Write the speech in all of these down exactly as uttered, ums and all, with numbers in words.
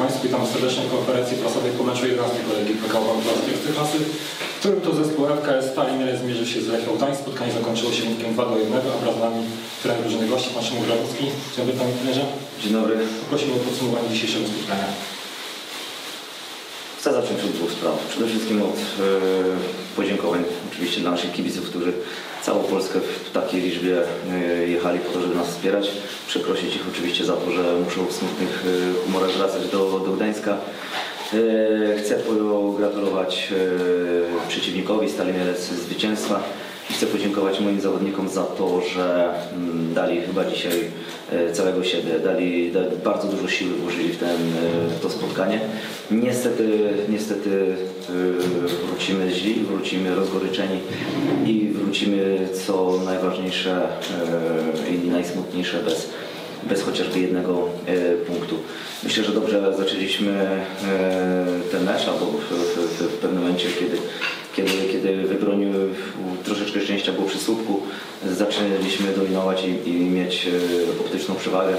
Państwu, witam serdecznie w konferencji prasowej po meczu jedenastego ligi P K O Bank Polski Ekstraklasy, w którym to zespół R K S Stali Mielec zmierzy się z Lechią Gdańsk. Spotkanie zakończyło się wynikiem dwa do jednego, a wraz z nami trener drużyny gości, pan Szymon Grabowski. Dzień dobry, panie trenerze. Dzień dobry. Prosimy o podsumowanie dzisiejszego spotkania. Chcę zacząć od dwóch spraw. Przede wszystkim od yy, podziękowań oczywiście dla naszych kibiców, którzy całą Polskę w takiej liczbie jechali po to, żeby nas wspierać. Przeprosić ich oczywiście za to, że muszą w smutnych humorach wracać do, do Gdańska. Chcę pogratulować przeciwnikowi Stali Mielec zwycięstwa. Chcę podziękować moim zawodnikom za to, że dali chyba dzisiaj całego siebie, dali, dali bardzo dużo siły, włożyli w, ten, w to spotkanie. Niestety, niestety wrócimy źli, wrócimy rozgoryczeni i wrócimy, co najważniejsze i najsmutniejsze, bez, bez chociażby jednego punktu. Myślę, że dobrze zaczęliśmy ten mecz, albo w, w, w pewnym momencie, kiedy Kiedy, kiedy wybronił troszeczkę szczęścia, było przy słupku, zaczęliśmy dominować i, i mieć optyczną przewagę.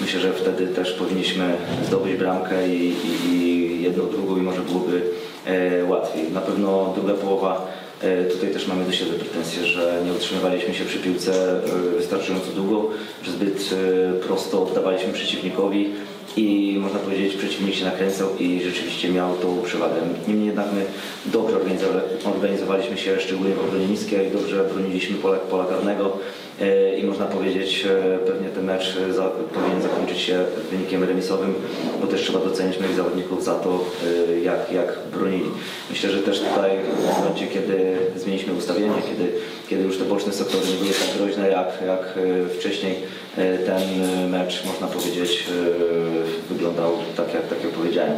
Myślę, że wtedy też powinniśmy zdobyć bramkę i, i, i jedną, drugą i może byłoby e, łatwiej. Na pewno druga połowa, e, tutaj też mamy do siebie pretensje, że nie utrzymywaliśmy się przy piłce wystarczająco długo, że zbyt e, prosto oddawaliśmy przeciwnikowi. I można powiedzieć, przeciwnik się nakręcał i rzeczywiście miał tą przewagę. Niemniej jednak my dobrze organizowaliśmy się, szczególnie w obronie niskiej, dobrze broniliśmy pola, pola karnego i można powiedzieć, pewnie ten mecz za, powinien zakończyć się wynikiem remisowym, bo też trzeba docenić moich zawodników za to, jak, jak bronili. Myślę, że też tutaj w momencie, kiedy zmieniliśmy ustawienie, kiedy, kiedy już te boczne sektory nie były tak groźne jak, jak wcześniej, ten mecz, można powiedzieć, wyglądał tak, jak, tak jak powiedziałem.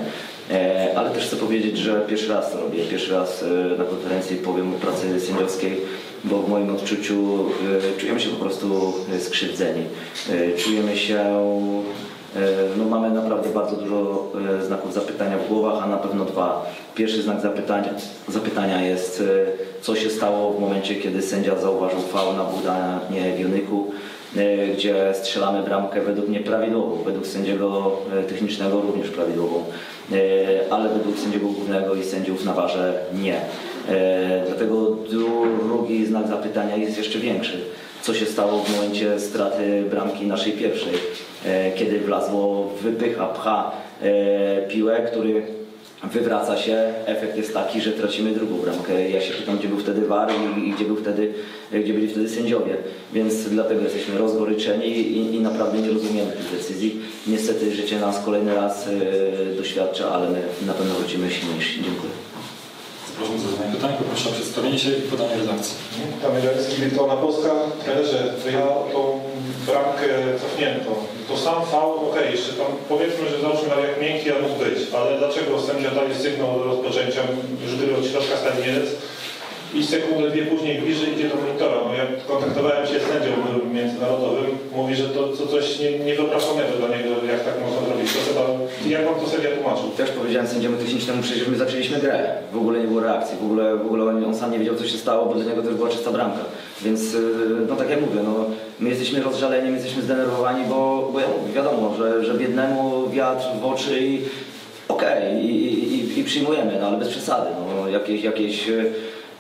Ale też chcę powiedzieć, że pierwszy raz to robię, pierwszy raz na konferencji powiem o pracy sędziowskiej, bo w moim odczuciu czujemy się po prostu skrzywdzeni. Czujemy się, no mamy naprawdę bardzo dużo znaków zapytania w głowach, a na pewno dwa. Pierwszy znak zapytania, zapytania jest, co się stało w momencie, kiedy sędzia zauważył faul na Budanie Wilnyku, gdzie strzelamy bramkę według mnie prawidłową, według sędziego technicznego również prawidłową, ale według sędziego głównego i sędziów na warze nie. Dlatego drugi znak zapytania jest jeszcze większy. Co się stało w momencie straty bramki naszej pierwszej, kiedy Wlazło wypycha, pcha piłę, który wywraca się, efekt jest taki, że tracimy drugą bramkę. Ja się pytam, gdzie był wtedy V A R i gdzie, był wtedy, gdzie byli wtedy sędziowie. Więc dlatego jesteśmy rozgoryczeni i, i naprawdę nie rozumiemy tych decyzji. Niestety życie nas kolejny raz yy, doświadcza, ale my na pewno wrócimy silniejsi. Dziękuję. Zapraszam do zadania pytań. Poproszę o przedstawienie się i podanie redakcji. Kameralski, Wirtualna Polska. Trenerze, to ja o tą bramkę cofniętą. To sam faul, ok, jeszcze tam powiedzmy, że zawsze ma jak miękki, a mógł być, ale dlaczego sędzia daje sygnał do rozpoczęcia już gdyby od środka Stali Mielec i sekundę, dwie później bliżej idzie do monitora. No ja kontaktowałem się z sędzią międzynarodowym, mówi, że to, to coś niedopracowanego dla niego, jak tak można zrobić. To chyba, jak wam to sędzia tłumaczył? Też powiedziałem sędziemu technicznemu, przecież my zaczęliśmy grę, w ogóle nie było reakcji, w ogóle, w ogóle on sam nie wiedział, co się stało, bo dla niego to już była czysta bramka. Więc, no tak jak mówię, no, my jesteśmy rozżaleni, my jesteśmy zdenerwowani, bo, bo ja mówię, wiadomo, że, że biednemu wiatr w oczy i okej, okay, i, i, i przyjmujemy, no ale bez przesady, no, jakieś, jakieś,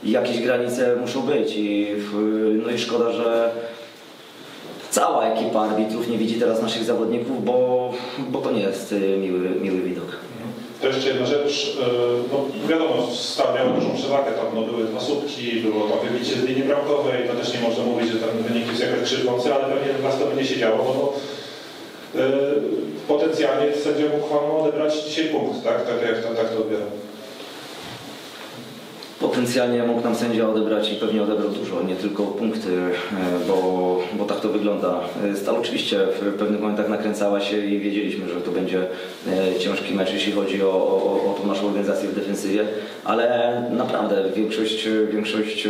jakieś granice muszą być i, no i szkoda, że cała ekipa arbitrów nie widzi teraz naszych zawodników, bo, bo to nie jest miły, miły widok. To jeszcze jedna rzecz, no wiadomo, Stal miała dużą przewagę, tam no, były dwa słupki, było tam wybicie z linii bramkowej, to też nie można mówić, że ten wynik jest jakoś krzywdzący, ale pewnie w nas to będzie się działo, bo to, yy, potencjalnie sędzia mógł wam odebrać dzisiaj punkt, tak? Tak, jak, tak, tak to odbieram. Potencjalnie mógł nam sędzia odebrać i pewnie odebrał dużo, nie tylko punkty, bo, bo tak to wygląda. Stal oczywiście w pewnych momentach nakręcała się i wiedzieliśmy, że to będzie ciężki mecz, jeśli chodzi o, o, o tą naszą organizację w defensywie, ale naprawdę większość, większość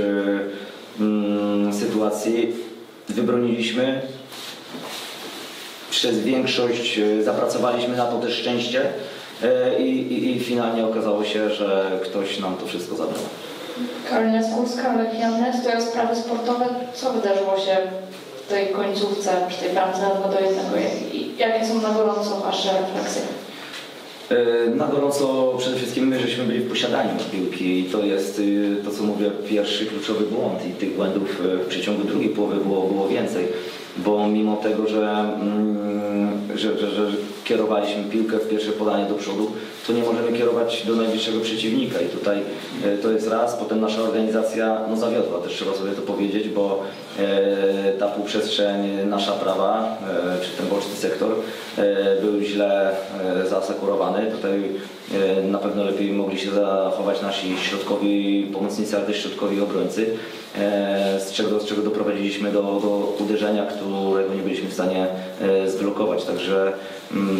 mm, sytuacji wybroniliśmy. Przez większość zapracowaliśmy na to też szczęście. I, i, I finalnie okazało się, że ktoś nam to wszystko zabrał. Karolina Skórska, Lech Janes, to jest sprawy sportowe. Co wydarzyło się w tej końcówce, przy tej bramce na dwa do jednego? Jakie są na gorąco wasze refleksje? Na gorąco przede wszystkim my żeśmy byli w posiadaniu piłki i to jest to, co mówię, pierwszy kluczowy błąd i tych błędów w przeciągu drugiej połowy było, było więcej, bo mimo tego, że, że, że, że kierowaliśmy piłkę w pierwsze podanie do przodu, to nie możemy kierować do najbliższego przeciwnika i tutaj to jest raz, potem nasza organizacja no, zawiodła, też trzeba sobie to powiedzieć, bo e, ta półprzestrzeń, nasza prawa, e, czy ten boczny sektor e, był źle e, zaasekurowany. Tutaj e, na pewno lepiej mogli się zachować nasi środkowi pomocnicy, ale też środkowi obrońcy, e, z, czego, z czego doprowadziliśmy do, do uderzenia, którego nie byliśmy w stanie e, zblokować. Także mm,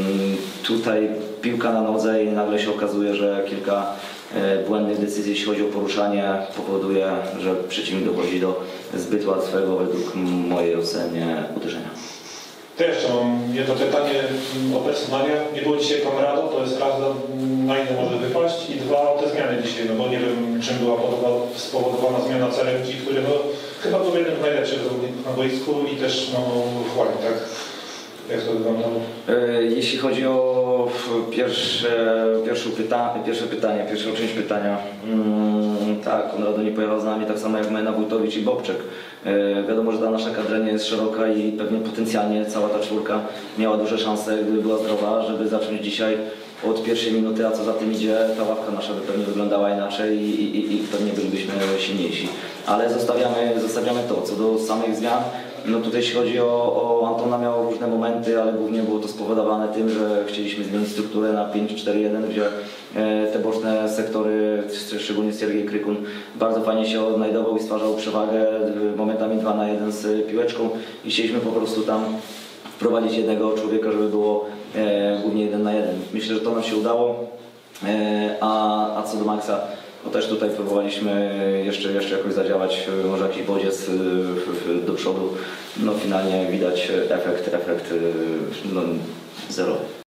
tutaj piłka na nodze i nagle się okazuje, że kilka błędnych decyzji, jeśli chodzi o poruszanie, powoduje, że przeciwnik dochodzi do zbyt łatwego, według mojej oceny, uderzenia. To jeszcze mam jedno pytanie o personalia. Nie było dzisiaj Kamrado, to jest raz, na ile może wypaść, i dwa, te zmiany dzisiaj, no bo nie wiem, czym była spowodowana zmiana Celemki, który no, chyba był jednym z najlepszych na boisku i też no, chłani, tak? Jak to wyglądało? Jeśli chodzi o pierwsze, pierwsze, pyta, pierwsze pytanie, pierwszą część pytania, mm, tak, Konrado nie pojechał z nami, tak samo jak Maja Wójtowicz i Bobczek. Yy, wiadomo, że ta nasza kadra nie jest szeroka i pewnie potencjalnie cała ta czwórka miała duże szanse, gdyby była zdrowa, żeby zacząć dzisiaj od pierwszej minuty, a co za tym idzie, ta ławka nasza by pewnie wyglądała inaczej i, i, i pewnie bylibyśmy silniejsi. Ale zostawiamy, zostawiamy to. Co do samych zmian, no tutaj jeśli chodzi o, o Antona, miał różne momenty, ale głównie było to spowodowane tym, że chcieliśmy zmienić strukturę na pięć cztery jeden, gdzie te boczne sektory, szczególnie Sergei Krykun, bardzo fajnie się odnajdował i stwarzał przewagę momentami dwa na jeden z piłeczką i chcieliśmy po prostu tam wprowadzić jednego człowieka, żeby było głównie jeden na jeden. Myślę, że to nam się udało, a, a co do Maxa, no też tutaj próbowaliśmy jeszcze, jeszcze jakoś zadziałać, może jakiś bodziec do przodu. No finalnie widać efekt, efekt no, zerowy.